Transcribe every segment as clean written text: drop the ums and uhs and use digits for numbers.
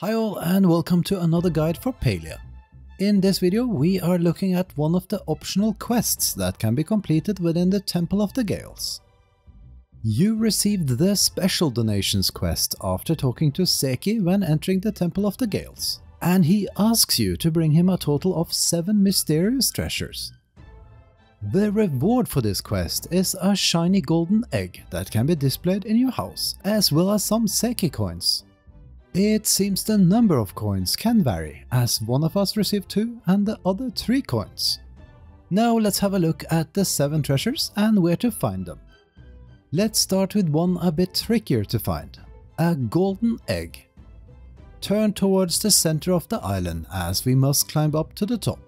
Hi all and welcome to another guide for Palia. In this video we are looking at one of the optional quests that can be completed within the Temple of the Gales. You received the special donations quest after talking to Zeki when entering the Temple of the Gales, and he asks you to bring him a total of 7 mysterious treasures. The reward for this quest is a shiny golden egg that can be displayed in your house, as well as some Zeki coins. It seems the number of coins can vary, as one of us received 2 and the other 3 coins. Now let's have a look at the 7 treasures and where to find them. Let's start with one a bit trickier to find, a golden egg. Turn towards the center of the island as we must climb up to the top.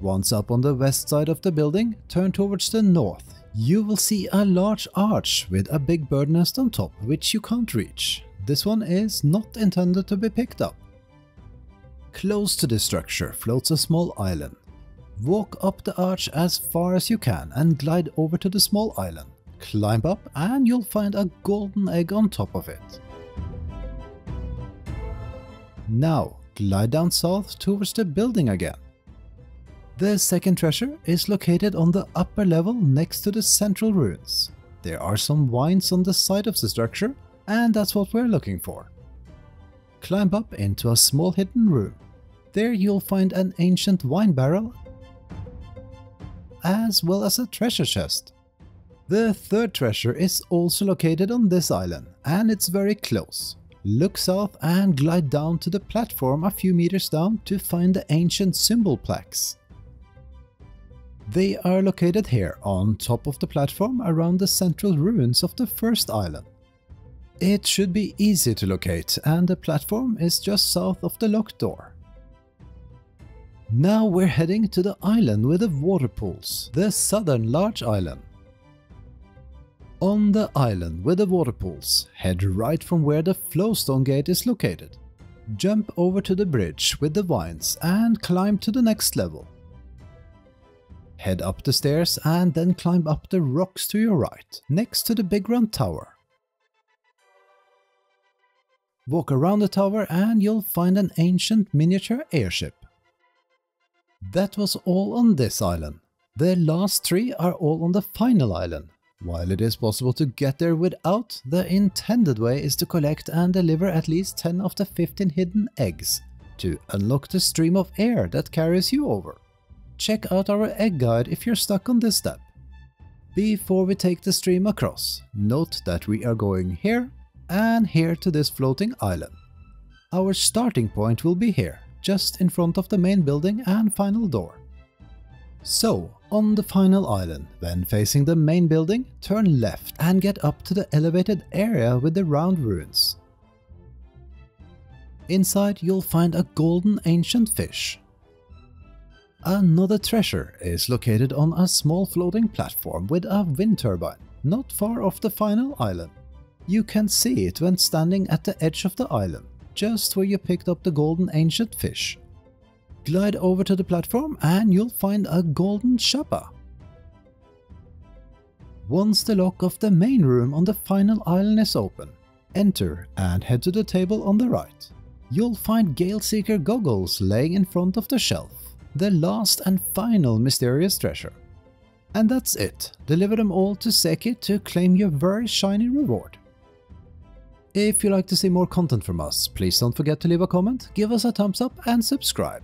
Once up on the west side of the building, turn towards the north. You will see a large arch with a big bird nest on top, which you can't reach. This one is not intended to be picked up. Close to this structure floats a small island. Walk up the arch as far as you can and glide over to the small island. Climb up and you'll find a golden egg on top of it. Now glide down south towards the building again. The second treasure is located on the upper level next to the central ruins. There are some vines on the side of the structure, and that's what we're looking for. Climb up into a small hidden room. There you'll find an ancient wine barrel, as well as a treasure chest. The third treasure is also located on this island, and it's very close. Look south and glide down to the platform a few meters down to find the Ancient Symbol Plaques. They are located here, on top of the platform, around the central ruins of the first island. It should be easy to locate, and the platform is just south of the locked door. Now we're heading to the island with the water pools, the southern large island. On the island with the water pools, head right from where the flowstone gate is located. Jump over to the bridge with the vines and climb to the next level. Head up the stairs and then climb up the rocks to your right, next to the big round tower. Walk around the tower and you'll find an ancient miniature airship. That was all on this island. The last 3 are all on the final island. While it is possible to get there without, the intended way is to collect and deliver at least 10 of the 15 hidden eggs to unlock the stream of air that carries you over. Check out our egg guide if you're stuck on this step. Before we take the stream across, note that we are going here and here to this floating island. Our starting point will be here, just in front of the main building and final door. So, on the final island, when facing the main building, turn left and get up to the elevated area with the round ruins. Inside you'll find a golden ancient fish. Another treasure is located on a small floating platform with a wind turbine, not far off the final island. You can see it when standing at the edge of the island, just where you picked up the golden ancient fish. Glide over to the platform and you'll find a golden Chapaa. Once the lock of the main room on the final island is open, enter and head to the table on the right. You'll find Galeseeker Goggles laying in front of the shelf. The last and final mysterious treasure. And that's it. Deliver them all to Zeki to claim your very shiny reward. If you like to see more content from us, please don't forget to leave a comment, give us a thumbs up and subscribe.